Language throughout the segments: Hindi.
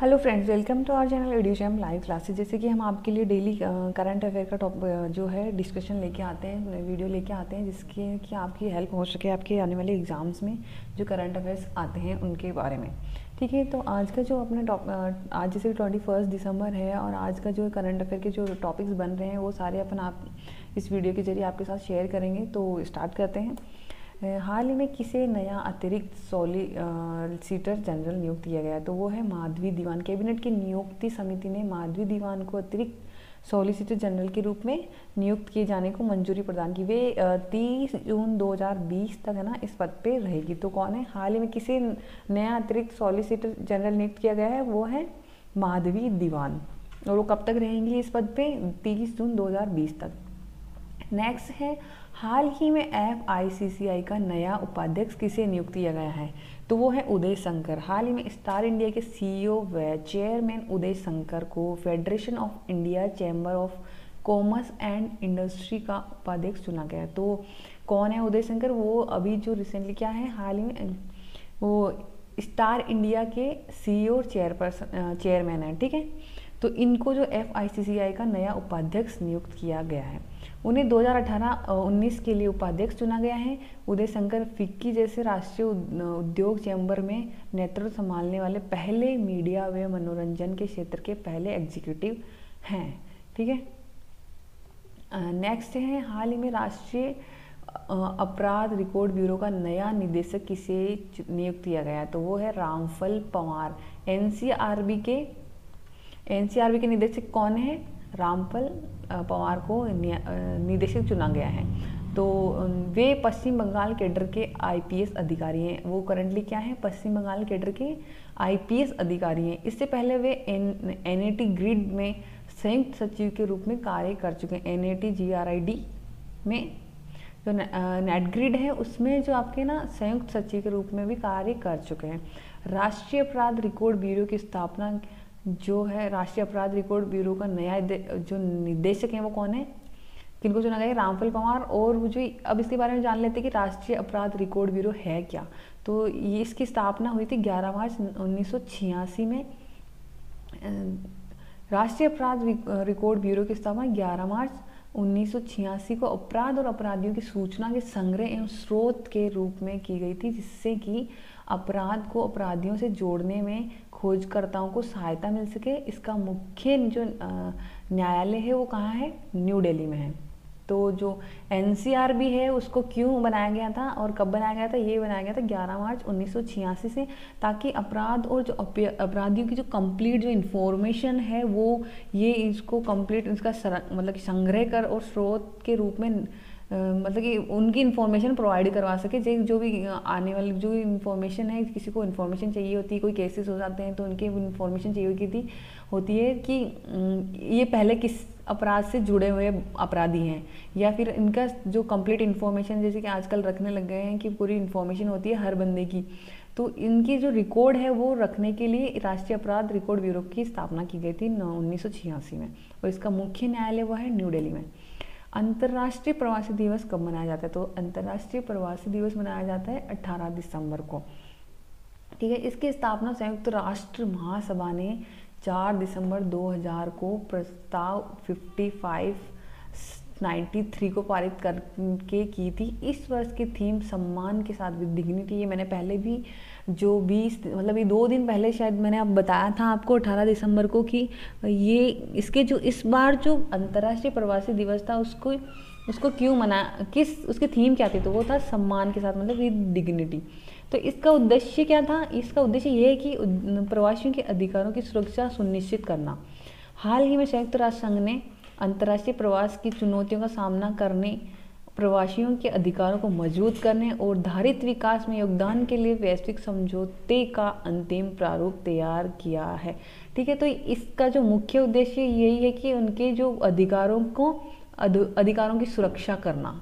Hello friends, welcome to our channel Educhamp live classes. जैसे कि हम आपके लिए डेली करंट अफेयर का टॉप जो है डिस्कशन लेके आते हैं, वीडियो लेके आते हैं, जिसके कि आपकी हेल्प हो सके आपके आने वाले एग्जाम्स में जो करंट अफेयर्स आते हैं उनके बारे में। ठीक है, तो आज का जो अपना आज जैसे 21 दिसंबर है और आज का जो करंट अफेयर के जो टॉपिक्स बन रहे हैं वो सारे अपन आप इस वीडियो के जरिए आपके साथ शेयर करेंगे। तो स्टार्ट करते हैं। हाल ही में किसे नया अतिरिक्त सॉलिसिटर जनरल नियुक्त किया गया? तो वो है माधवी दीवान। कैबिनेट की नियुक्ति समिति ने माधवी दीवान को अतिरिक्त सॉलिसिटर जनरल के रूप में नियुक्त किए जाने को मंजूरी प्रदान की। वे 30 जून 2020 तक है ना इस पद पे रहेगी। तो कौन है? हाल ही में किसे नया अतिरिक्त सॉलिसिटर जनरल नियुक्त किया गया है? वो है माधवी दीवान। और वो कब तक रहेंगी इस पद पर? 30 जून 2020 तक। नेक्स्ट है, हाल ही में FICCI का नया उपाध्यक्ष किसे नियुक्त किया गया है? तो वो है उदय शंकर। हाल ही में स्टार इंडिया के CEO व चेयरमैन उदय शंकर को federation of India chamber of commerce and industry का उपाध्यक्ष चुना गया। तो कौन है उदय शंकर? वो अभी जो रिसेंटली क्या है, हाल ही में वो स्टार इंडिया के CEO चेयरमैन है। ठीक है, तो इनको जो FICCI का नया उपाध्यक्ष नियुक्त किया गया है। उन्हें 2018-19 के लिए उपाध्यक्ष चुना गया है। उदय शंकर फिक्की जैसे राष्ट्रीय उद्योग चैम्बर में नेतृत्व संभालने वाले पहले मीडिया व मनोरंजन के क्षेत्र के पहले एग्जीक्यूटिव हैं। ठीक है, नेक्स्ट है, हाल ही में राष्ट्रीय अपराध रिकॉर्ड ब्यूरो का नया निदेशक किसे नियुक्त किया गया? तो वो है रामफल पवार। एनसीआरबी के निदेशक कौन है? रामफल पवार को निदेशक चुना गया है। तो वे पश्चिम बंगाल कैडर के IPS अधिकारी हैं। वो करंटली क्या है? पश्चिम बंगाल कैडर के IPS अधिकारी हैं। इससे पहले वे NAT ग्रिड में संयुक्त सचिव के रूप में कार्य कर चुके हैं। NAT GRID में जो नेट ग्रिड है उसमें जो आपके ना संयुक्त सचिव के रूप में भी कार्य कर चुके हैं। राष्ट्रीय अपराध रिकॉर्ड ब्यूरो की स्थापना जो है, राष्ट्रीय अपराध रिकॉर्ड ब्यूरो का नया जो निदेशक है वो कौन है? किनको चुना गया? रामफल पवार। और जो अब इसके बारे में जान लेते हैं कि राष्ट्रीय अपराध रिकॉर्ड ब्यूरो है क्या। तो ये इसकी स्थापना हुई थी 11 मार्च 1986 में। राष्ट्रीय अपराध रिकॉर्ड ब्यूरो की स्थापना 11 मार्च 1986 को अपराध और अपराधियों की सूचना के संग्रह एवं स्रोत के रूप में की गई थी, जिससे कि अपराध को अपराधियों से जोड़ने में खोजकर्ताओं को सहायता मिल सके। इसका मुख्य जो न्यायालय है वो कहाँ है? न्यू दिल्ली में है। तो जो NCRB है उसको क्यों बनाया गया था और कब बनाया गया था? ये बनाया गया था 11 मार्च 1986 से, ताकि अपराध और जो अपराधियों की जो कंप्लीट जो इन्फॉर्मेशन है वो ये इसको कंप्लीट इसका मतलब संग्रह कर और स्रोत के रूप में मतलब कि उनकी इन्फॉर्मेशन प्रोवाइड करवा सके। जो भी आने वाली जो इन्फॉर्मेशन है, किसी को इन्फॉर्मेशन चाहिए होती है, कोई केसेस हो जाते हैं तो उनकी इन्फॉर्मेशन चाहिए होती है कि ये पहले किस अपराध से जुड़े हुए अपराधी हैं, या फिर इनका जो कंप्लीट इन्फॉर्मेशन, जैसे कि आजकल रखने लग गए हैं कि पूरी इन्फॉर्मेशन होती है हर बंदे की, तो इनकी जो रिकॉर्ड है वो रखने के लिए राष्ट्रीय अपराध रिकॉर्ड ब्यूरो की स्थापना की गई थी 1986 में। और इसका मुख्य न्यायालय वो है न्यू दिल्ली में। अंतर्राष्ट्रीय प्रवासी दिवस कब मनाया जाता है? तो अंतर्राष्ट्रीय प्रवासी दिवस मनाया जाता है 18 दिसंबर को। ठीक है, इसकी स्थापना संयुक्त राष्ट्र महासभा ने 4 दिसंबर 2000 को प्रस्ताव 5593 को पारित करके की थी। इस वर्ष की थीम सम्मान के साथ विद डिग्निटी। ये मैंने पहले भी जो 20 मतलब ये 2 दिन पहले शायद मैंने अब बताया था आपको 18 दिसंबर को कि ये इसके जो इस बार जो अंतर्राष्ट्रीय प्रवासी दिवस था उसको क्यों मनाया, किस उसकी थीम क्या थी? तो वो था सम्मान के साथ मतलब विद डिग्निटी। तो इसका उद्देश्य क्या था? इसका उद्देश्य ये है कि प्रवासियों के अधिकारों की सुरक्षा सुनिश्चित करना। हाल ही में संयुक्त राष्ट्र संघ ने अंतर्राष्ट्रीय प्रवास की चुनौतियों का सामना करने, प्रवासियों के अधिकारों को मजबूत करने और धारित विकास में योगदान के लिए वैश्विक समझौते का अंतिम प्रारूप तैयार किया है। ठीक है, तो इसका जो मुख्य उद्देश्य यही है कि उनके जो अधिकारों को अधिकारों की सुरक्षा करना।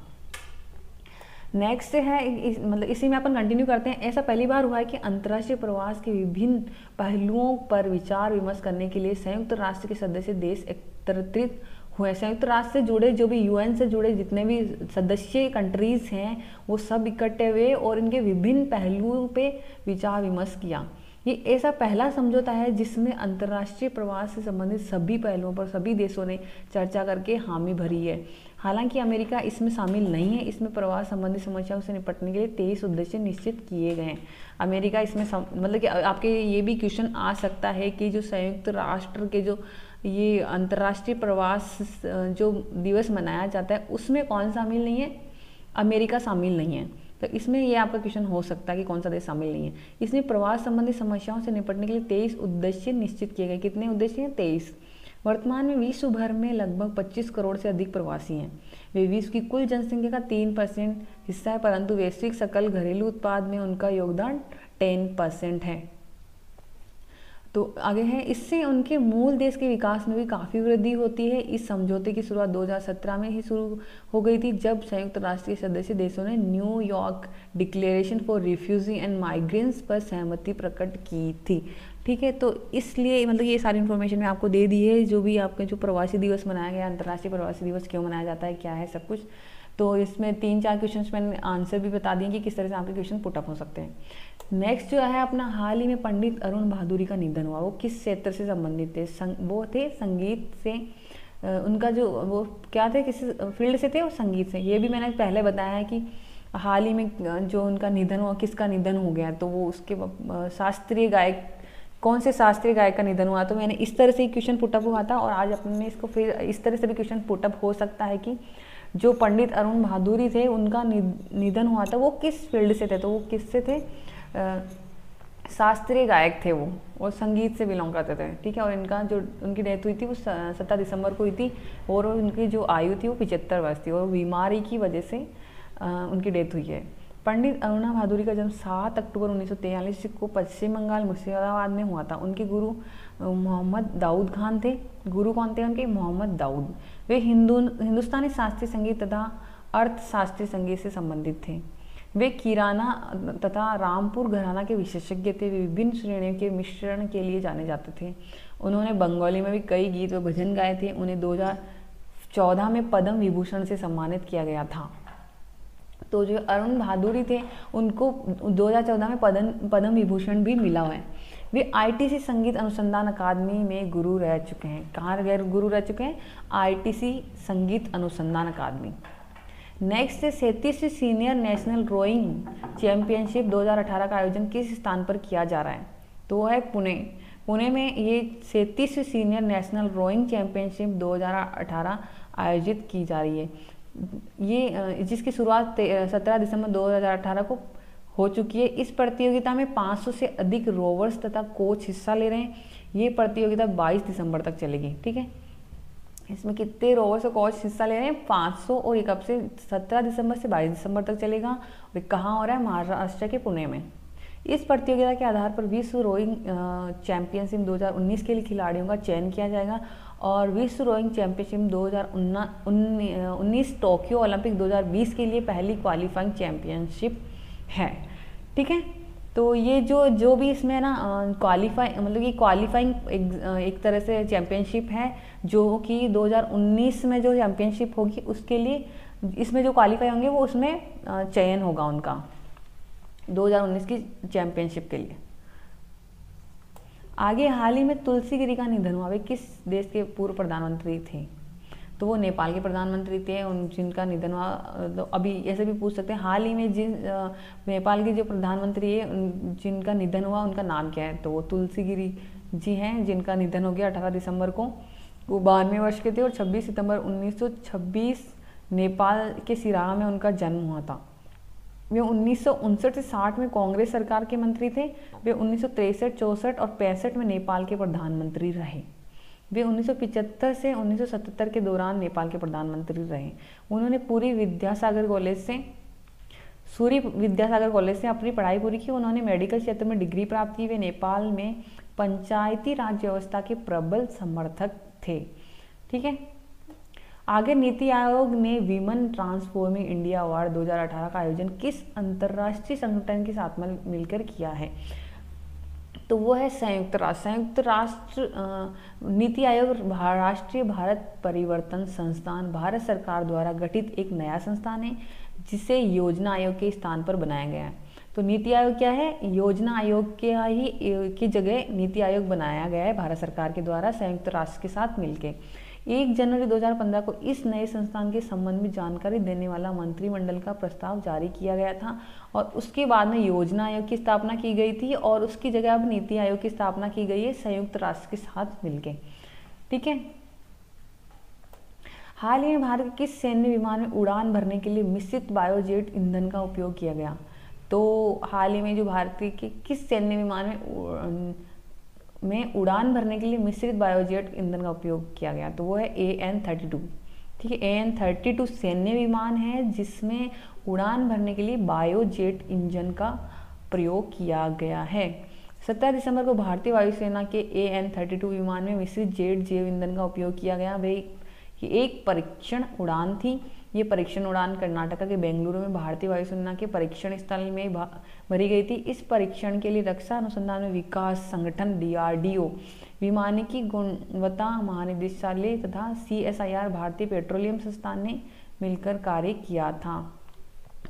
नेक्स्ट है, मतलब इसी में अपन कंटिन्यू करते हैं। ऐसा पहली बार हुआ है कि अंतर्राष्ट्रीय प्रवास के विभिन्न पहलुओं पर विचार विमर्श करने के लिए संयुक्त राष्ट्र के सदस्य देश एकत्रित हुए। संयुक्त राष्ट्र से जुड़े जो भी UN से जुड़े जितने भी सदस्य कंट्रीज हैं वो सब इकट्ठे हुए और इनके विभिन्न पहलुओं पे विचार विमर्श किया। ये ऐसा पहला समझौता है जिसमें अंतर्राष्ट्रीय प्रवास से संबंधित सभी पहलुओं पर सभी देशों ने चर्चा करके हामी भरी है। हालांकि अमेरिका इसमें शामिल नहीं है। इसमें प्रवास संबंधी समस्याओं से निपटने के लिए 23 उद्देश्य निश्चित किए गए हैं। अमेरिका इसमें मतलब कि आपके ये भी क्वेश्चन आ सकता है कि जो संयुक्त राष्ट्र के जो ये अंतर्राष्ट्रीय प्रवास जो दिवस मनाया जाता है उसमें कौन शामिल नहीं है? अमेरिका शामिल नहीं है। तो इसमें यह आपका क्वेश्चन हो सकता है कि कौन सा देश शामिल नहीं है। इसमें प्रवास संबंधी समस्याओं से निपटने के लिए 23 उद्देश्य निश्चित किए गए। कितने उद्देश्य हैं? 23। वर्तमान में विश्व भर में लगभग 25 करोड़ से अधिक प्रवासी हैं। वे विश्व की कुल जनसंख्या का 3% हिस्सा है, परंतु वैश्विक सकल घरेलू उत्पाद में उनका योगदान 10% है। तो आगे है, इससे उनके मूल देश के विकास में भी काफ़ी वृद्धि होती है। इस समझौते की शुरुआत 2017 में ही शुरू हो गई थी, जब संयुक्त राष्ट्र के सदस्य देशों ने New York declaration for refugee and migrants पर सहमति प्रकट की थी। ठीक है, तो इसलिए मतलब ये सारी इन्फॉर्मेशन मैं आपको दे दी है, जो भी आपके जो प्रवासी दिवस मनाया गया, अंतर्राष्ट्रीय प्रवासी दिवस क्यों मनाया जाता है, क्या है, सब कुछ। तो इसमें 3-4 क्वेश्चन मैंने आंसर भी बता दिए कि किस तरह से आपके क्वेश्चन पुटअप हो सकते हैं। नेक्स्ट जो है अपना, हाल ही में पंडित अरुण भादुरी का निधन हुआ। वो किस क्षेत्र से संबंधित थे? वो थे संगीत से। उनका जो वो क्या थे, किस फील्ड से थे? वो संगीत से। ये भी मैंने पहले बताया है कि हाल ही में जो उनका निधन हुआ, किसका निधन हो गया, तो वो उसके शास्त्रीय गायक, कौन से शास्त्रीय गायक का निधन हुआ। तो मैंने इस तरह से क्वेश्चन पुटअप हुआ था और आज अपने इसको फिर इस तरह से भी क्वेश्चन पुटअप हो सकता है कि जो पंडित अरुण भादुरी थे उनका निधन हुआ था, वो किस फील्ड से थे? तो वो किससे थे? शास्त्रीय गायक थे वो और संगीत से बिलोंग करते थे। ठीक है, और इनका जो उनकी डेथ हुई थी वो 17 दिसंबर को हुई थी और उनकी जो आयु थी वो 75 वर्ष थी और बीमारी की वजह से उनकी डेथ हुई है। पंडित अरुणा भादुरी का जन्म 7 अक्टूबर 1943 को पश्चिम बंगाल मुर्शिदाबाद में हुआ था। उनके गुरु मोहम्मद दाऊद खान थे। गुरु कौन थे उनके? मोहम्मद दाऊद। वे हिंदुस्तानी शास्त्रीय संगीत तथा अर्थशास्त्रीय संगीत से संबंधित थे। वे किराना तथा रामपुर घराना के विशेषज्ञ थे। वे विभिन्न श्रेणियों के मिश्रण के लिए जाने जाते थे। उन्होंने बंगाली में भी कई गीत व भजन गाए थे। उन्हें 2014 में पदम विभूषण से सम्मानित किया गया था। तो जो अरुण भादुरी थे उनको 2014 में पद्म विभूषण भी मिला हुआ है। वे आईटीसी संगीत अनुसंधान अकादमी में गुरु रह चुके हैं। कहाँ गुरु रह चुके हैं? आईटीसी संगीत अनुसंधान अकादमी। नेक्स्ट, 37वीं सीनियर नेशनल रोइंग चैंपियनशिप 2018 का आयोजन किस स्थान पर किया जा रहा है? तो है पुणे। पुणे में ये 37वीं सीनियर नेशनल रोइंग चैंपियनशिप 2018 आयोजित की जा रही है। ये जिसकी शुरुआत 17 दिसंबर 2018 को हो चुकी है। इस प्रतियोगिता में 500 से अधिक रोवर्स तथा कोच हिस्सा ले रहे हैं। ये प्रतियोगिता 22 दिसंबर तक चलेगी। ठीक है, इसमें कितने रोवर्स और कोच हिस्सा ले रहे हैं? 500। और ये कब से? 17 दिसंबर से 22 दिसंबर तक चलेगा। और कहाँ हो रहा है? महाराष्ट्र के पुणे में। इस प्रतियोगिता के आधार पर विश्व रोइंग चैंपियनशिप 2019 के लिए खिलाड़ियों का चयन किया जाएगा और विश्व रोइंग चैंपियनशिप 2019 टोक्यो ओलंपिक 2020 के लिए पहली क्वालिफाइंग चैंपियनशिप है। ठीक है, तो ये जो भी इसमें ना क्वालिफाइंग मतलब ये क्वालिफाइंग एक तरह से चैंपियनशिप है, जो कि 2019 में जो चैंपियनशिप होगी उसके लिए इसमें जो क्वालिफाई होंगे वो उसमें चयन होगा उनका 2019 की चैंपियनशिप के लिए। आगे, हाल ही में तुलसी गिरी का निधन हुआ। वे किस देश के पूर्व प्रधानमंत्री थे? तो वो नेपाल के प्रधानमंत्री थे उन जिनका निधन हुआ। तो अभी ऐसे भी पूछ सकते हैं, हाल ही में जिन नेपाल के जो प्रधानमंत्री है जिनका निधन हुआ उनका नाम क्या है? तो वो तुलसी गिरी जी हैं जिनका निधन हो गया 18 दिसंबर को। वो 92 वर्ष के थे और 26 सितंबर 1926 नेपाल के सिराहा में उनका जन्म हुआ था। वे 1959 से 60 में कांग्रेस सरकार के मंत्री थे। वे 1963, 64 और 65 में नेपाल के प्रधानमंत्री रहे। वे 1975 से 1977 के दौरान नेपाल के प्रधानमंत्री रहे। उन्होंने सूरी विद्यासागर कॉलेज से अपनी पढ़ाई पूरी की। उन्होंने मेडिकल क्षेत्र में डिग्री प्राप्त की। वे नेपाल में पंचायती राज व्यवस्था के प्रबल समर्थक थे। ठीक है, आगे, नीति आयोग ने वीमेन ट्रांसफॉर्मिंग इंडिया अवार्ड 2018 का आयोजन किस अंतर्राष्ट्रीय संगठन के साथ मिलकर किया है? तो वो है संयुक्त राष्ट्र। संयुक्त राष्ट्र नीति आयोग राष्ट्रीय भारत परिवर्तन संस्थान भारत सरकार द्वारा गठित एक नया संस्थान है, जिसे योजना आयोग के स्थान पर बनाया गया है। तो नीति आयोग क्या है, योजना आयोग के ही की जगह नीति आयोग बनाया गया है भारत सरकार के द्वारा संयुक्त राष्ट्र के साथ मिलकर। 1 जनवरी 2015 को इस नए संस्थान के संबंध में जानकारी देने वाला मंत्रिमंडल का प्रस्ताव जारी किया गया था और उसके बाद में योजना आयोग की स्थापना की गई थी और उसकी जगह अब नीति आयोग की स्थापना की गई है संयुक्त राष्ट्र के साथ मिलकर। ठीक है, हाल ही में भारत के किस सैन्य विमान में उड़ान भरने के लिए मिश्रित बायोजेट ईंधन का उपयोग किया गया? तो हाल ही में जो भारतीय के किस सैन्य विमान में उड़ान भरने के लिए मिश्रित बायोजेट ईंधन का उपयोग किया गया, तो वो है AN-32। ठीक है, AN-32 सैन्य विमान है जिसमें उड़ान भरने के लिए बायोजेट इंजन का प्रयोग किया गया है। 17 दिसंबर को भारतीय वायुसेना के AN-32 विमान में मिश्रित जैव ईंधन का उपयोग किया गया। भाई ये एक परीक्षण उड़ान थी। ये परीक्षण उड़ान कर्नाटका के बेंगलुरु में भारतीय वायुसेना के परीक्षण स्थल में भरी गई थी। इस परीक्षण के लिए रक्षा अनुसंधान में विकास संगठन DRDO, विमानिकी गुणवत्ता महानिदेशालय तथा CSIR भारतीय पेट्रोलियम संस्थान ने मिलकर कार्य किया था।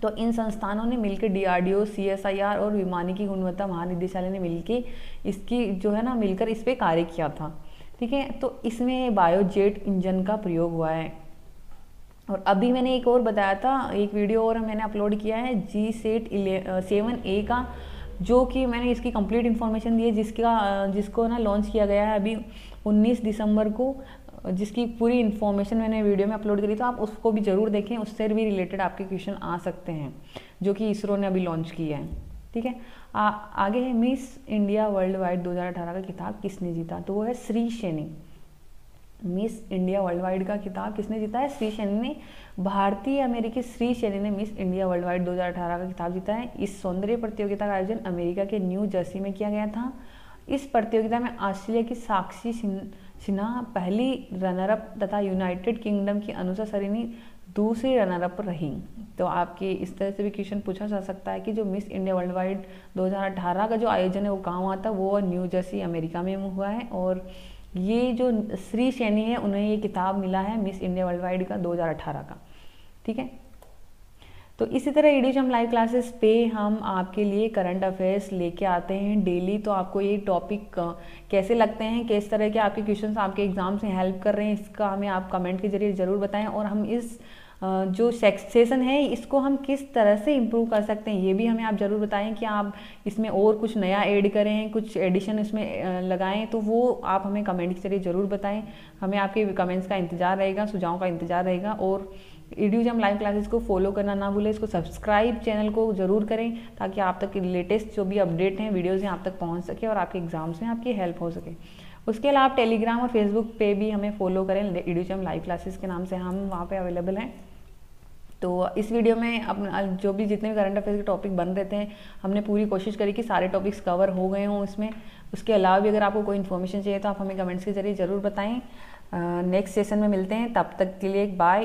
तो इन संस्थानों ने मिलकर DRDO, CSIR और विमानिकी गुणवत्ता महानिदेशालय ने मिलकर इसकी जो है ना मिलकर इस पर कार्य किया था। ठीक है, तो इसमें बायोजेट इंजन का प्रयोग हुआ है। और अभी मैंने एक और बताया था, एक वीडियो और मैंने अपलोड किया है G-SAT-7A का, जो कि मैंने इसकी कंप्लीट इन्फॉर्मेशन दी है, जिसको ना लॉन्च किया गया है अभी 19 दिसंबर को, जिसकी पूरी इन्फॉर्मेशन मैंने वीडियो में अपलोड करी। तो आप उसको भी ज़रूर देखें, उससे भी रिलेटेड आपके क्वेश्चन आ सकते हैं जो कि इसरो ने अभी लॉन्च किया है। ठीक है, आगे है मिस इंडिया वर्ल्ड वाइड 2018 का खिताब किसने जीता, तो वो है श्री श्रेणी। मिस इंडिया वर्ल्ड वाइड का खिताब किसने जीता है? श्री श्रेणी ने, भारतीय अमेरिकी श्री श्रेणी ने मिस इंडिया वर्ल्ड वाइड 2018 का खिताब जीता है। इस सौंदर्य प्रतियोगिता का आयोजन अमेरिका के न्यू जर्सी में किया गया था। इस प्रतियोगिता में ऑस्ट्रेलिया की साक्षी सिन्हा पहली रनरअप तथा यूनाइटेड किंगडम की अनुषा सरीनी दूसरी रनरअप रही। तो आपके इस तरह से भी क्वेश्चन पूछा जा सकता है कि जो मिस इंडिया वर्ल्ड वाइड 2018 का जो आयोजन है वो कहाँ हुआ था, वो न्यू जर्सी अमेरिका में हुआ है। और ये जो श्री श्रेणी है उन्हें ये किताब मिला है मिस इंडिया वर्ल्ड वाइड का 2018 का। ठीक है, तो इसी तरह एड्यूचैम्प लाइव क्लासेस पे हम आपके लिए करंट अफेयर्स लेके आते हैं डेली। तो आपको ये टॉपिक कैसे लगते हैं, किस तरह के आपके क्वेश्चंस आपके एग्जाम से हेल्प कर रहे हैं, इसका हमें आप कमेंट के जरिए ज़रूर बताएं। और हम इस जो सेक्शन है इसको हम किस तरह से इम्प्रूव कर सकते हैं ये भी हमें आप ज़रूर बताएं कि आप इसमें और कुछ नया ऐड करें, कुछ एडिशन इसमें लगाएं, तो वो आप हमें कमेंट के जरिए ज़रूर बताएं। हमें आपके कमेंट्स का इंतजार रहेगा, सुझावों का इंतजार रहेगा। और एड्यूचैम्प लाइव क्लासेस को फॉलो करना ना भूलें, इसको सब्सक्राइब चैनल को ज़रूर करें ताकि आप तक लेटेस्ट जो भी अपडेट हैं वीडियोज़ हैं आप तक पहुँच सके और आपके एग्जाम्स में आपकी हेल्प हो सके। उसके अलावा आप टेलीग्राम और फेसबुक पे भी हमें फॉलो करें, एड्यूचैम्प लाइव क्लासेस के नाम से हम वहाँ पे अवेलेबल हैं। तो इस वीडियो में अपना जो भी जितने भी करंट अफेयर्स के टॉपिक बन रहे थे हमने पूरी कोशिश करी कि सारे टॉपिक्स कवर हो गए हों इसमें। उसके अलावा भी अगर आपको कोई इन्फॉर्मेशन चाहिए तो आप हमें कमेंट्स के जरिए ज़रूर बताएँ। नेक्स्ट सेशन में मिलते हैं, तब तक के लिए बाय।